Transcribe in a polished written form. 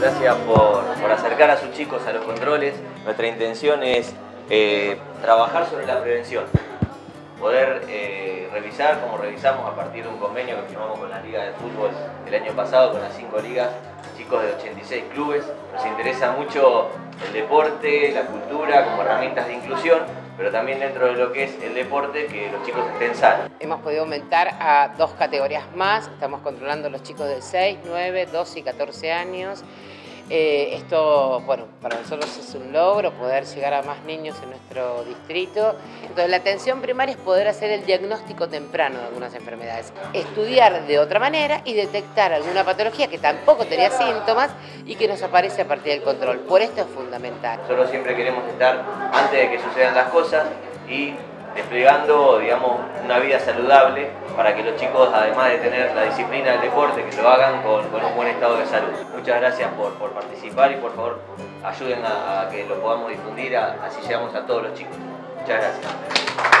Gracias por acercar a sus chicos a los controles. Nuestra intención es trabajar sobre la prevención. Poder revisar, como revisamos a partir de un convenio que firmamos con la Liga de Fútbol el año pasado, con las 5 ligas, chicos de 86 clubes. Nos interesa mucho el deporte, la cultura, como herramientas de inclusión, pero también dentro de lo que es el deporte, que los chicos estén sanos. Hemos podido aumentar a 2 categorías más, estamos controlando a los chicos de 6, 9, 12 y 14 años. Esto, bueno, para nosotros es un logro poder llegar a más niños en nuestro distrito. Entonces la atención primaria es poder hacer el diagnóstico temprano de algunas enfermedades, estudiar de otra manera y detectar alguna patología que tampoco tenía síntomas y que nos aparece a partir del control. Por esto es fundamental. Nosotros siempre queremos estar antes de que sucedan las cosas y desplegando, digamos, una vida saludable para que los chicos, además de tener la disciplina del deporte, que lo hagan con un buen estado de salud. Muchas gracias por participar y por favor ayuden a que lo podamos difundir, así llegamos a todos los chicos. Muchas gracias.